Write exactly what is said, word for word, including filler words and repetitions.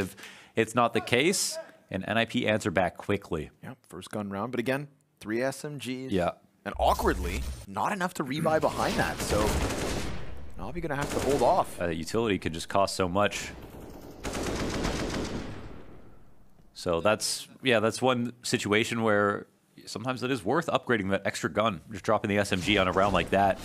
effective. It's not the case, and N I P answer back quickly. Yeah, first gun round, but again, three S M Gs. Yeah. And awkwardly, not enough to rebuy behind that, so I'll be going to have to hold off. Uh, utility could just cost so much. So that's, yeah, that's one situation where sometimes it is worth upgrading that extra gun. Just dropping the S M G on a round like that.